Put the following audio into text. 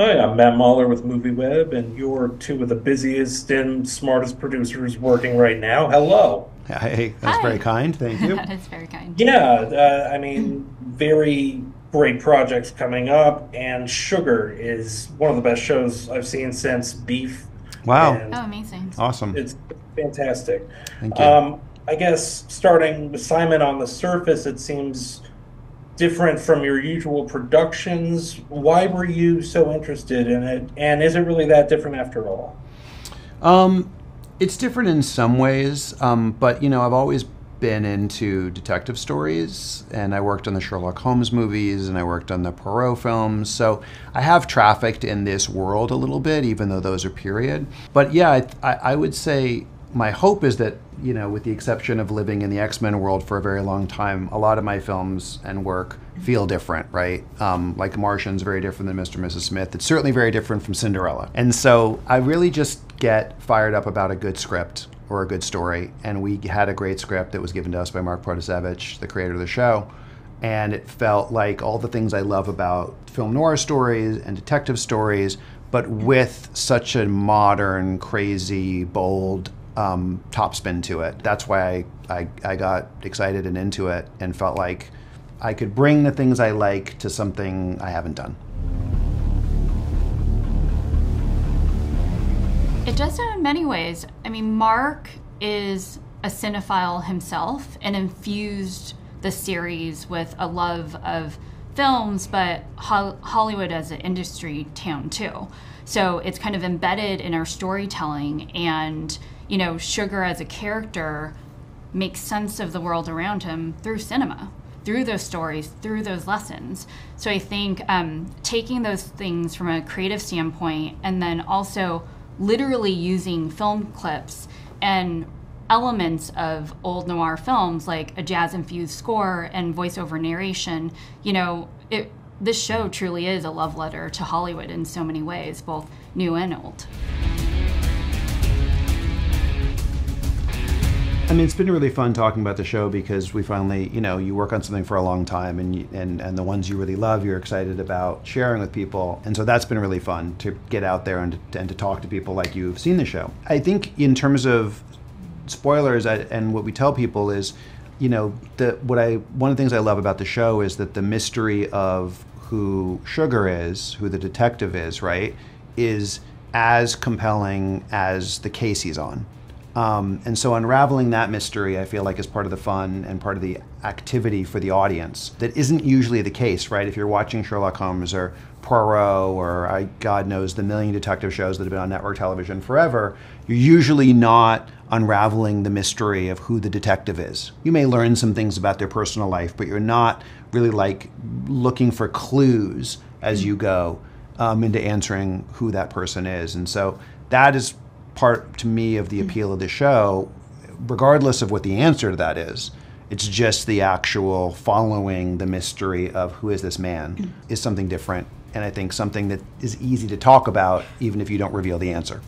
Hi, I'm Matt Mahler with MovieWeb, and you're two of the busiest and smartest producers working right now. Hello. Hey, that's Hi. Very kind. Thank you. That is very kind. Yeah, I mean, very great projects coming up, and Sugar is one of the best shows I've seen since Beef. Wow. Oh, amazing. Awesome. It's fantastic. Thank you. I guess starting with Simon, on the surface, it seems different from your usual productions. Why were you so interested in it, and is it really that different after all? It's different in some ways, but you know, I've always been into detective stories, and I worked on the Sherlock Holmes movies, and I worked on the Poirot films, so I have trafficked in this world a little bit, even though those are period. But yeah, I would say my hope is that, you know, with the exception of living in the X-Men world for a very long time, a lot of my films and work feel different, right? Like Martian's very different than Mr. and Mrs. Smith. It's certainly very different from Cinderella. And so I really just get fired up about a good script or a good story. And we had a great script that was given to us by Mark Protasevich, the creator of the show. And it felt like all the things I love about film noir stories and detective stories, but with such a modern, crazy, bold, topspin to it. That's why I got excited and into it and felt like I could bring the things I like to something I haven't done. It does so in many ways. I mean, Mark is a cinephile himself and infused the series with a love of films, but Hollywood as an industry town too. So it's kind of embedded in our storytelling, and you know, Sugar as a character makes sense of the world around him through cinema, through those stories, through those lessons. So I think taking those things from a creative standpoint, and then also literally using film clips and elements of old noir films, like a jazz-infused score and voiceover narration, you know, this show truly is a love letter to Hollywood in so many ways, both new and old. I mean, it's been really fun talking about the show because we finally, you know, you work on something for a long time, and the ones you really love, you're excited about sharing with people. And so that's been really fun to get out there and to talk to people like you've seen the show. I think in terms of spoilers and what we tell people is, you know, one of the things I love about the show is that the mystery of who Sugar is, who the detective is, right, is as compelling as the case he's on. And so unraveling that mystery, I feel like, is part of the fun and part of the activity for the audience. That isn't usually the case, right? If you're watching Sherlock Holmes or Poirot or God knows the million detective shows that have been on network television forever, you're usually not unraveling the mystery of who the detective is. You may learn some things about their personal life, but you're not really like looking for clues as you go into answering who that person is. And so that is part, to me, of the appeal of the show, regardless of what the answer to that is. It's just the actual following the mystery of who is this man is something different, and I think something that is easy to talk about even if you don't reveal the answer.